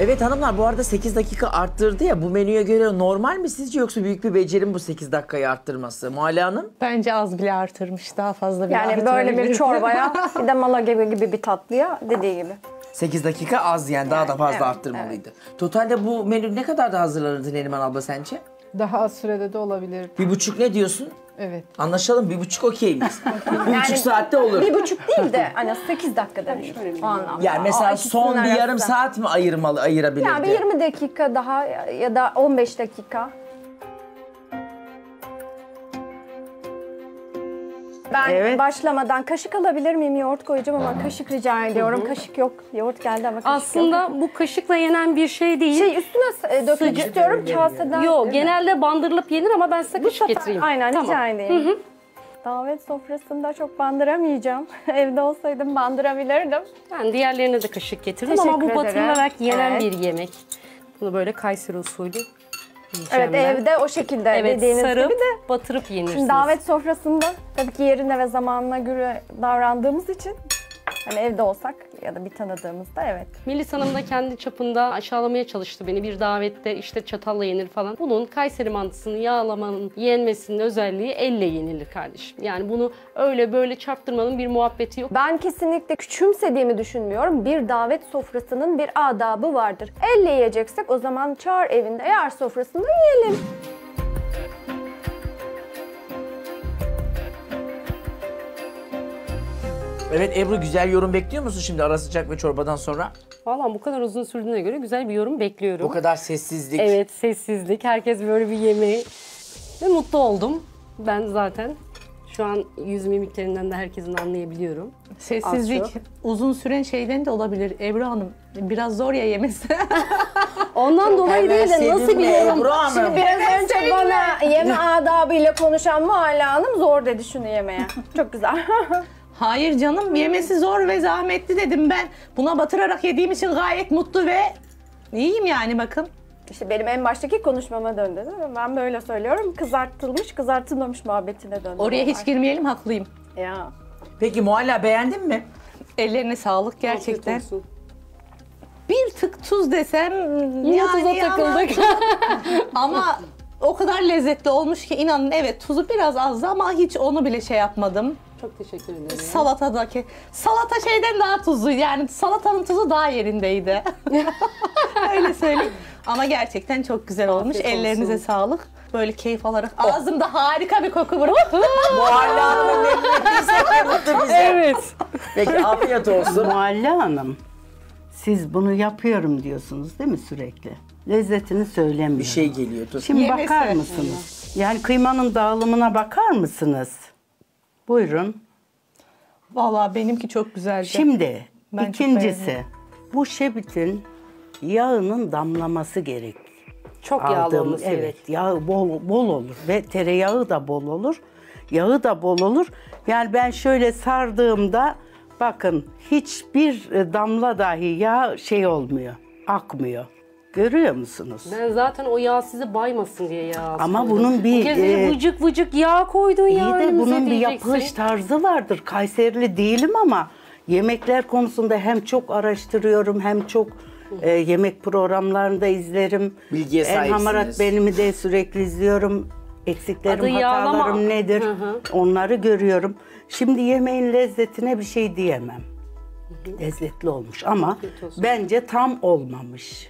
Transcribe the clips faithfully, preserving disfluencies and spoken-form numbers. Evet hanımlar, bu arada sekiz dakika arttırdı ya, bu menüye göre normal mi sizce, yoksa büyük bir becerim bu sekiz dakikayı arttırması? Muhalle Hanım? Bence az bile arttırmış, daha fazla bile yani böyle bir çorbaya bir de mala gibi, gibi bir tatlıya dediği gibi. sekiz dakika az yani, daha yani, da fazla evet, arttırmalıydı. Evet. Totalde bu menü ne kadar da hazırlanırdı Neriman abla sence? Daha az sürede de olabilir. Bir buçuk ne diyorsun? Evet. Anlaşalım, bir buçuk okey miyiz? Bir yani, buçuk saatte olur. Bir buçuk değil de hani sekiz dakikada yani bir. O anlamda. Yani mesela o son bir arasında yarım saat mi ayırmalı, ayırabilirdi? Yani bir yirmi dakika daha ya da on beş dakika. Ben evet, başlamadan kaşık alabilir miyim? Yoğurt koyacağım ama kaşık rica ediyorum. Kaşık yok. Yoğurt geldi ama kaşık aslında yok. Bu kaşıkla yenen bir şey değil. Şey üstüne dökmek istiyorum kaseden. Yok, genelde bandırılıp yenir ama ben size kaşık getireyim. Aynen, tamam, rica edeyim. Hı hı. Davet sofrasında çok bandıramayacağım. Evde olsaydım bandırabilirdim. Ben diğerlerine de kaşık getirdim. Teşekkür ama bu batırılarak yenen evet, bir yemek. Bunu böyle Kayseri usulü. Evet, evde o şekilde evet, dediğiniz sarıp, gibi de batırıp yenirsiniz. Şimdi davet sofrasında tabii ki yerine ve zamanına göre davrandığımız için hani evde olsak ya da bir tanıdığımızda evet. Melis Hanım da kendi çapında aşağılamaya çalıştı beni. Bir davette işte çatalla yenir falan. Bunun Kayseri mantısının yağlamanın yenmesinin özelliği elle yenilir kardeşim. Yani bunu öyle böyle çarptırmanın bir muhabbeti yok. Ben kesinlikle küçümsediğimi düşünmüyorum. Bir davet sofrasının bir adabı vardır. Elle yiyeceksek o zaman çağır evinde, eğer sofrasında yiyelim. Evet Ebru, güzel yorum bekliyor musun şimdi ara sıcak ve çorbadan sonra? Vallahi bu kadar uzun sürdüğüne göre güzel bir yorum bekliyorum. Bu kadar sessizlik. Evet, sessizlik. Herkes böyle bir yemeği. Ve mutlu oldum. Ben zaten şu an yüz mimiklerinden de herkesin anlayabiliyorum. Sessizlik uzun süren şeyden de olabilir Ebru Hanım. Biraz zor ya yemesi. Ondan dolayı değil de nasıl bir yorum? Şimdi biraz önce bana yeme adabıyla konuşan Muhalle Hanım zor dedi şunu yemeye. Çok güzel. Hayır canım, yemesi zor ve zahmetli dedim ben. Buna batırarak yediğim için gayet mutlu ve iyiyim yani, bakın. İşte benim en baştaki konuşmama döndü değil mi? Ben böyle söylüyorum, kızartılmış kızartılmamış muhabbetine döndü. Oraya hiç girmeyelim, haklıyım. Ya. Peki Muhalle, beğendin mi? Ellerine sağlık gerçekten. Bir tık tuz desem yine yani tuza takıldık. Ama o kadar lezzetli olmuş ki inanın, evet tuzu biraz azdı ama hiç onu bile şey yapmadım. Çok teşekkür ederim. Salatadaki, salata şeyden daha tuzlu, yani salatanın tuzu daha yerindeydi. Öyle söyleyeyim. Ama gerçekten çok güzel olmuş. Afiyet Ellerinize olsun. Sağlık. Böyle keyif alarak oh, ağzımda harika bir koku var. Muhalle Hanım'ın nefretini bize. Evet. Peki afiyet olsun. Muhalle Hanım, siz bunu yapıyorum diyorsunuz değil mi sürekli? Lezzetini söylemiyorum. Bir şey geliyor. Tut. Şimdi yemesi bakar mısınız? Yani kıymanın dağılımına bakar mısınız? Buyurun. Vallahi benimki çok güzeldi. Şimdi ben ikincisi, bu şebitin yağının damlaması gerek. Çok Aldığım, yağlı olması evet, gerek. Evet, yağ bol, bol olur ve tereyağı da bol olur. Yağı da bol olur. Yani ben şöyle sardığımda bakın hiçbir damla dahi yağ şey olmuyor, akmıyor. Görüyor musunuz? Ben zaten o yağ sizi baymasın diye yağ koydum. Ama bunun bir... E, vıcık vıcık yağ koydun ya. İyi de bunun bir yapış tarzı vardır. Kayserili değilim ama yemekler konusunda hem çok araştırıyorum hem çok e, yemek programlarında izlerim. Bilgiye sahipsiniz. En Hamarat Benim'i de sürekli izliyorum. Eksiklerim, adı hatalarım yağlama nedir? Hı hı. Onları görüyorum. Şimdi yemeğin lezzetine bir şey diyemem. Hı hı. Lezzetli olmuş ama bence tam olmamış.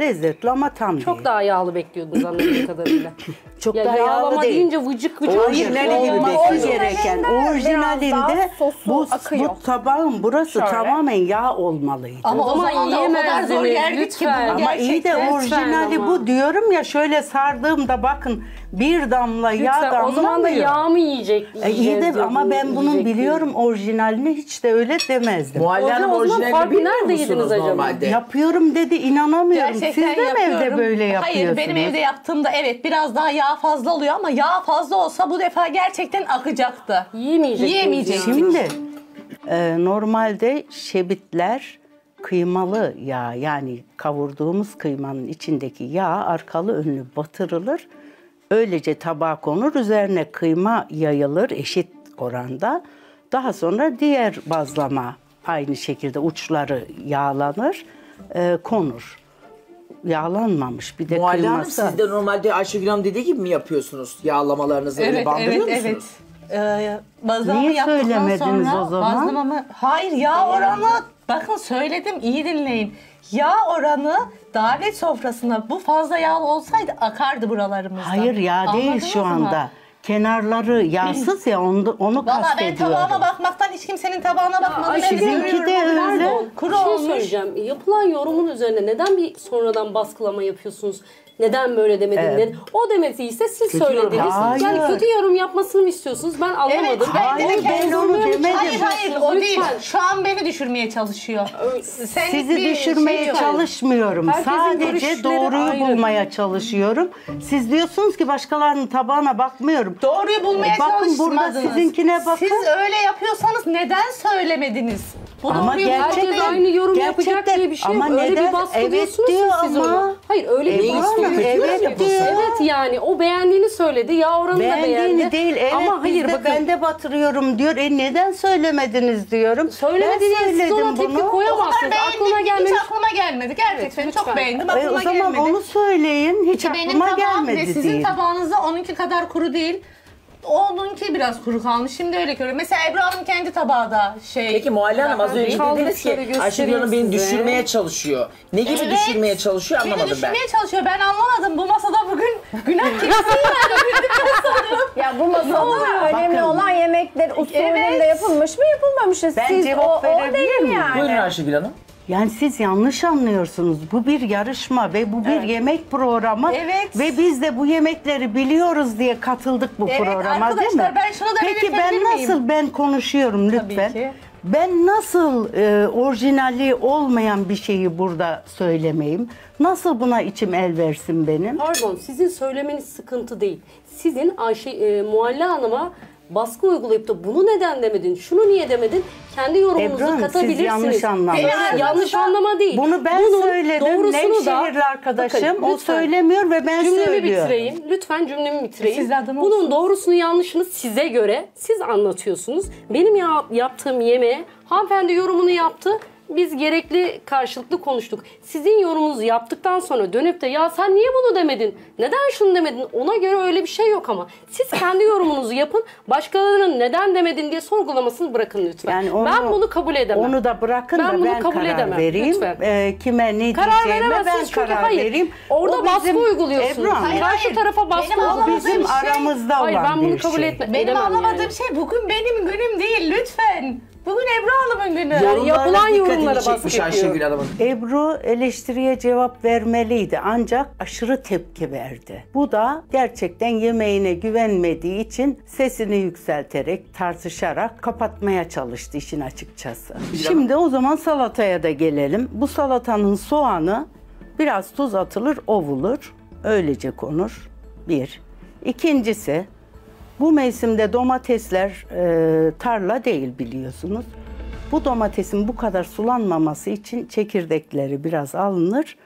Lezzetli ama tam çok değil. Daha yağlı bekliyordunuz anladığım kadarıyla. Çok ya daha yağlı değil. Deyince vıcık vıcık. Orijinali gibi bekliyor. Gereken orijinalinde bu, bu tabağın burası şöyle tamamen yağ olmalıydı. Ama o zaman yiyemezdim. Lütfen. Ama gerçekten iyi de orijinali ama bu diyorum ya, şöyle sardığımda bakın bir damla lütfen, yağ damlamıyor. O zaman da yağ mı yiyecek? E, iyi de ama ben bunun biliyorum orijinalini, hiç de öyle demezdim. Muhalle Hanım orijinalini bilmiyor musunuz normalde? Yapıyorum dedi, inanamıyorum. Siz de mi evde böyle yapıyorsunuz? Hayır, benim evde yaptığımda evet biraz daha yağ fazla oluyor ama yağ fazla olsa bu defa gerçekten akacaktı. Yiyemeyecektim. Yiyemeyecektim. Şimdi e, normalde şebitler kıymalı yağ, yani kavurduğumuz kıymanın içindeki yağ arkalı önlü batırılır. Öylece tabağa konur, üzerine kıyma yayılır eşit oranda. Daha sonra diğer bazlama aynı şekilde uçları yağlanır, e, konur. yağlanmamış. Bir de Muhalle kıyması. Hanım, siz de normalde Ayşegül Hanım dediği gibi mi yapıyorsunuz yağlamalarınızı? Evet, bandırıyor evet, musunuz? Evet. Ee, bazlama yaptıktan sonra o zaman? Bazlamamı... Hayır, yağ oranı. Bakın söyledim, iyi dinleyin. Yağ oranı davet sofrasına bu fazla yağlı olsaydı akardı buralarımızdan. Hayır, yağ değil şu anda. Mı? Kenarları yağsız ya, onu, onu kastediyorum. Valla ben tabağıma bakmaktan hiç kimsenin tabağına bakmadım. Sizinki de öyle. Kuru olmuş. Bir şey söyleyeceğim. Yapılan yorumun üzerine neden bir sonradan baskılama yapıyorsunuz? Neden böyle demedin? Evet. O demediyse siz kötü söylediniz. Hayır. Yani kötü yorum yapmasını mı istiyorsunuz? Ben anlamadım. Evet, hayır, ben, de ben onu demedim. Hayır hayır o lütfen değil. Şu an beni düşürmeye çalışıyor. Sen sizi düşürmeye şey çalışmıyorum. Herkesin sadece doğruyu ayrı bulmaya çalışıyorum. Siz diyorsunuz ki başkalarının tabağına bakmıyorum. Doğruyu bulmaya bakın, çalışmadınız. Bakın burada sizinkine bakın. Siz öyle yapıyorsanız neden söylemediniz? Bu ama gerçekten aynı yorum gerçekten yapacak diye bir şey ama öyle neden bir baskı evet diyorsunuz siz ona. Hayır öyle bir baskı evet diyor. Evet yani o beğendiğini söyledi. Ya oranı beğendiğini da beğendi. Beğendiğini değil evet ama hayır, bakın, ben de batırıyorum diyor. E neden söylemediniz diyorum. Söylemediniz siz ona tepki koyamazsınız. Aklına gelmedi. Hiç aklıma gelmedi. Gerçekten evet, çok beğendim aklıma e, o zaman gelmedi. Onu söyleyin hiç benim aklıma gelmedi değil. Sizin tabağınızda onunki kadar kuru değil. Onunki biraz kuru kalmış. Şimdi öyle görüyorum. Mesela Ebru Hanım kendi tabağı da şey... Peki Muhalle Hanım az önce dediniz ki Ayşegül Hanım beni düşürmeye çalışıyor. Ne gibi evet, düşürmeye çalışıyor anlamadım beni ben. Beni düşürmeye çalışıyor. Ben anlamadım. Bu masada bugün günah kesin yani. Ya bu masada önemli bakın olan yemekler usulünde evet yapılmış mı yapılmamış mı? Ben siz cevap o, o değil mi yani? Buyurun Ayşegül Hanım. Yani siz yanlış anlıyorsunuz. Bu bir yarışma ve bu bir evet yemek programı. Evet. Ve biz de bu yemekleri biliyoruz diye katıldık bu evet programa değil mi? Ben şunu da peki ben nasıl miyim? Ben konuşuyorum lütfen. Ben nasıl e, orijinali olmayan bir şeyi burada söylemeyeyim? Nasıl buna içim el versin benim? Pardon sizin söylemeniz sıkıntı değil. Sizin Ayşe e, Muhalle Hanım'a baskı uygulayıp da bunu neden demedin, şunu niye demedin, kendi yorumunuzu Ebru katabilirsiniz. Siz yanlış anlamadınız. Yani yanlış anlama değil. Bunu ben bunun söyledim. Nevşehirli arkadaşım bakın, o söylemiyor ve ben cümlemi söylüyorum. Cümlemi bitireyim. Lütfen cümlemi bitireyim. Bunun olsun doğrusunu yanlışını size göre siz anlatıyorsunuz. Benim ya yaptığım yemeğe hanımefendi yorumunu yaptı. Biz gerekli karşılıklı konuştuk. Sizin yorumunuzu yaptıktan sonra dönüp de ya sen niye bunu demedin? Neden şunu demedin? Ona göre öyle bir şey yok ama. Siz kendi yorumunuzu yapın. Başkalarının neden demedin diye sorgulamasını bırakın lütfen. Yani onu, ben bunu kabul edemem. Onu da bırakın ben da bunu ben kabul karar edemem vereyim. E, kime ne karar diyeceğime ben çünkü karar hayır vereyim. Orada baskı bizim, uyguluyorsunuz. Ebru, hayır, karşı hayır tarafa baskı uyguluyorsunuz. Bizim şey, aramızda hayır, olan ben bunu kabul şey etme, benim anlamadığım yani şey bugün benim günüm değil lütfen. Bugün Ebru Hanım'ın günü. Yani yapılan yorumlara baskı Ayşegül Hanım'ın. Ebru eleştiriye cevap vermeliydi ancak aşırı tepki verdi. Bu da gerçekten yemeğine güvenmediği için sesini yükselterek, tartışarak kapatmaya çalıştı işin açıkçası. Şimdi o zaman salataya da gelelim. Bu salatanın soğanı biraz tuz atılır, ovulur. Öylece konur. Bir. İkincisi... Bu mevsimde domatesler e, tarla değil biliyorsunuz. Bu domatesin bu kadar sulanmaması için çekirdekleri biraz alınır.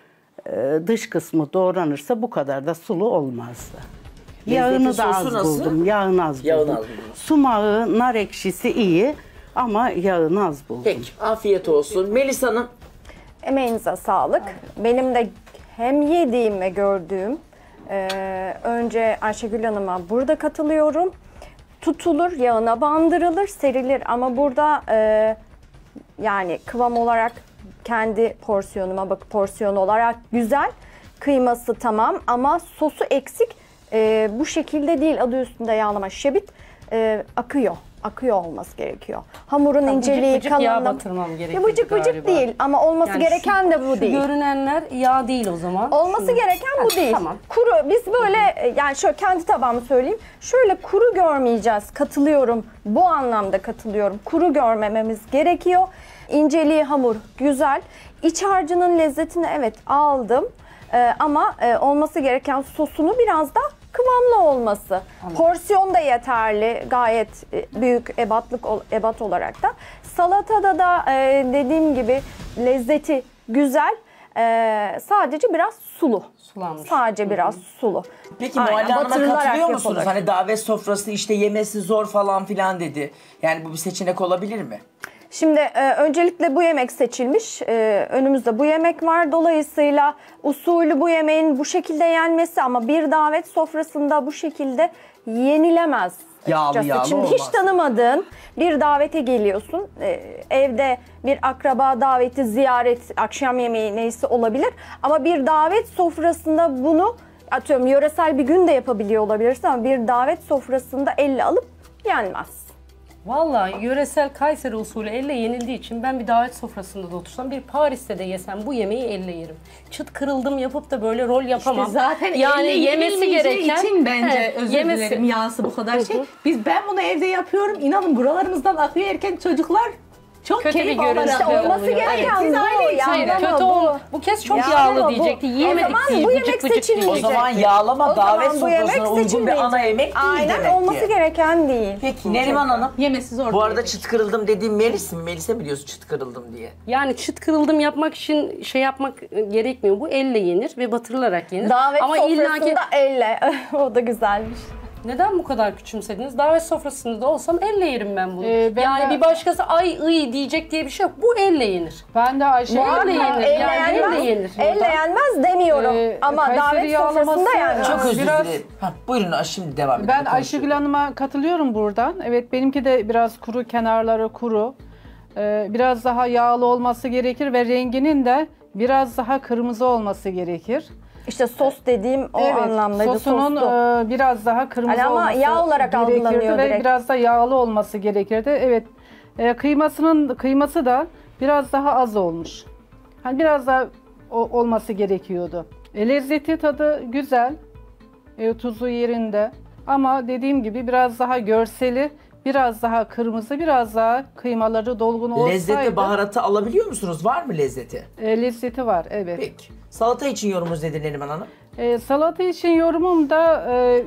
E, dış kısmı doğranırsa bu kadar da sulu olmazdı. Yağını da az buldum. Yağını az buldum. Sumağı, nar ekşisi iyi ama yağını az buldum. Peki, afiyet olsun. Melisa Hanım. Emeğinize sağlık. Benim de hem yediğim ve gördüğüm Ee, önce Ayşegül Hanım'a burada katılıyorum. Tutulur, yağına bandırılır, serilir ama burada e, yani kıvam olarak kendi porsiyonuma bak porsiyon olarak güzel. Kıyması tamam ama sosu eksik. E, bu şekilde değil, adı üstünde yağlama şebit e, akıyor. Akıyor olması gerekiyor. Hamurun tam inceliği, kalınlığı. Bıcık bıcık değil ama olması yani gereken şu, de bu değil. Görünenler yağ değil o zaman. Olması şunu gereken ha, bu değil. Tamam. Kuru biz böyle yani şöyle kendi tabağımı söyleyeyim. Şöyle kuru görmeyeceğiz. Katılıyorum. Bu anlamda katılıyorum. Kuru görmememiz gerekiyor. İnceliği hamur güzel. İç harcının lezzetini evet aldım. Ee, ama e, olması gereken sosunu biraz da kıvamlı olması. Anladım. Porsiyon da yeterli. Gayet büyük ebatlık ebat olarak da. Salatada da e, dediğim gibi lezzeti güzel. E, sadece biraz sulu. Sulanmış. Sadece biraz sulu. Peki Muhalle Hanım'a katılıyor musunuz? Hani davet sofrası işte yemesi zor falan filan dedi. Yani bu bir seçenek olabilir mi? Şimdi e, öncelikle bu yemek seçilmiş. E, önümüzde bu yemek var. Dolayısıyla usulü bu yemeğin bu şekilde yenmesi ama bir davet sofrasında bu şekilde yenilemez. Yağlı yağlı Şimdi olmaz. Hiç tanımadığın bir davete geliyorsun. Ee, evde bir akraba daveti, ziyaret, akşam yemeği neyse olabilir. Ama bir davet sofrasında bunu, atıyorum yöresel bir gün de yapabiliyor olabilirsin ama bir davet sofrasında elle alıp yenmez. Vallahi yöresel Kayseri usulü elle yenildiği için ben bir davet sofrasında da otursam, bir Paris'te de yesem bu yemeği elle yerim. Çıt kırıldım yapıp da böyle rol yapamam. İşte zaten yani yemesi gereken için bence he, özür yemesi. dilerim yağısı bu kadar şey. Biz ben bunu evde yapıyorum. İnanın buralarımızdan akıyor erken çocuklar. Çok kötü bir görüntü olması gereken bu yani. Kötü o. Bu kez çok yağlı, yağlı diyecekti. Yiyemedik diye. Bu yemek seçilmeyecek. O zaman yağlama o davet sofrasına uygun bir ana yemek değil. Aynen olması diye. gereken değil. Peki Neriman Hanım. Yemesi zor. Bu arada yemek. çıt kırıldım dediğim Melis mi? Melis'e mi diyorsun çıt kırıldım diye? Yani çıt kırıldım yapmak için şey yapmak gerekmiyor. Bu elle yenir ve batırılarak yenir. Davet Ama sofrasında elle. O da güzelmiş. Neden bu kadar küçümsediniz? Davet sofrasında da olsam elle yerim ben bunu. Ee, ben yani de... bir başkası ay ıy diyecek diye bir şey yok. Bu elle yenir. Ben de Ayşe elle yenir. Elle yani yenmez, elle yenir. Elle yenmez demiyorum. Ee, Ama davet sofrasında yani. Çok özür biraz... dilerim. Buyurun şimdi devam edelim. Ben Ayşegül Hanım'a katılıyorum buradan. Evet benimki de biraz kuru, kenarları kuru. Ee, biraz daha yağlı olması gerekir ve renginin de biraz daha kırmızı olması gerekir. İşte sos dediğim o evet, anlamdaydı. Sosunun e, biraz daha kırmızı yani ama olması yağ olarak gerekirdi ve biraz da yağlı olması gerekirdi. Evet, e, kıymasının kıyması da biraz daha az olmuş. Hani biraz daha o, olması gerekiyordu. E, lezzeti tadı güzel, e, tuzu yerinde ama dediğim gibi biraz daha görseli, biraz daha kırmızı, biraz daha kıymaları dolgun olsaydı. Lezzeti, baharatı alabiliyor musunuz? Var mı lezzeti? E, lezzeti var, evet. Peki. Salata için yorumunuz nedir Neriman Hanım? E, salata için yorumum da e,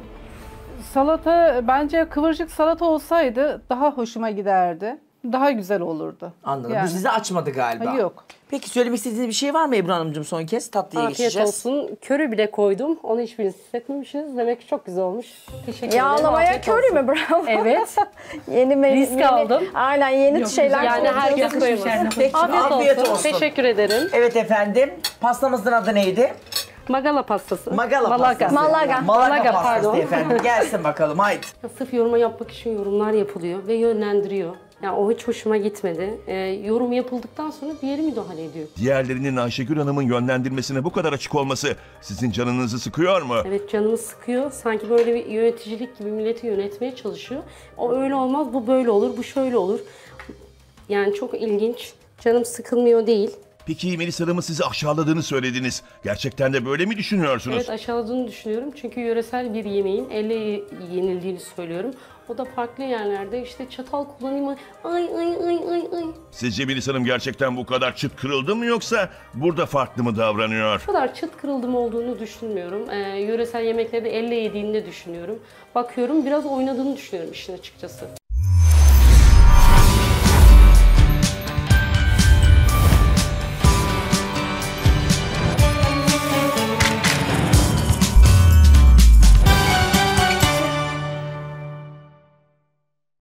salata bence kıvırcık salata olsaydı daha hoşuma giderdi. Daha güzel olurdu. Anladım. Yani. Bu sizi açmadı galiba. Ha, yok. Peki söylemek istediğiniz bir şey var mı Ebru Hanımcığım son kez? Tatlıya Afiyet geçeceğiz. Afiyet olsun. Körü bile koydum. Onu hiçbiriniz hissetmemişsiniz. Demek ki çok güzel olmuş. Teşekkür ederim. Yağlamaya körü mü? Bravo. Evet. yeni Risk yeni, aldım. Aynen yeni yok, şeyler. Yani herkes koyamaz. Afiyet, Afiyet olsun. olsun. Teşekkür ederim. Evet efendim. Pastamızın adı neydi? Magala pastası. Magala Malaga. pastası. Malaga. Malaga, Malaga pastası pardon. efendim. Gelsin bakalım haydi. Sırf yoruma yapmak için yorumlar yapılıyor ve yönlendiriyor. Ya yani o hiç hoşuma gitmedi. Ee, yorum yapıldıktan sonra diğeri müdahale ediyor. Diğerlerinin Ayşegül Hanım'ın yönlendirmesine bu kadar açık olması sizin canınızı sıkıyor mu? Evet canımı sıkıyor. Sanki böyle bir yöneticilik gibi milleti yönetmeye çalışıyor. O öyle olmaz, bu böyle olur, bu şöyle olur. Yani çok ilginç. Canım sıkılmıyor değil. Peki Melis Hanım'ın sizi aşağıladığını söylediniz. Gerçekten de böyle mi düşünüyorsunuz? Evet aşağıladığını düşünüyorum. Çünkü yöresel bir yemeğin elle yenildiğini söylüyorum. O da farklı yerlerde işte çatal kullanayım. Ay ay ay ay ay. Sizce Melis Hanım gerçekten bu kadar çıt kırıldı mı yoksa burada farklı mı davranıyor? Bu kadar çıt kırıldım olduğunu düşünmüyorum. Ee, yöresel yemekleri de elle yediğini de düşünüyorum. Bakıyorum biraz oynadığını düşünüyorum işin açıkçası.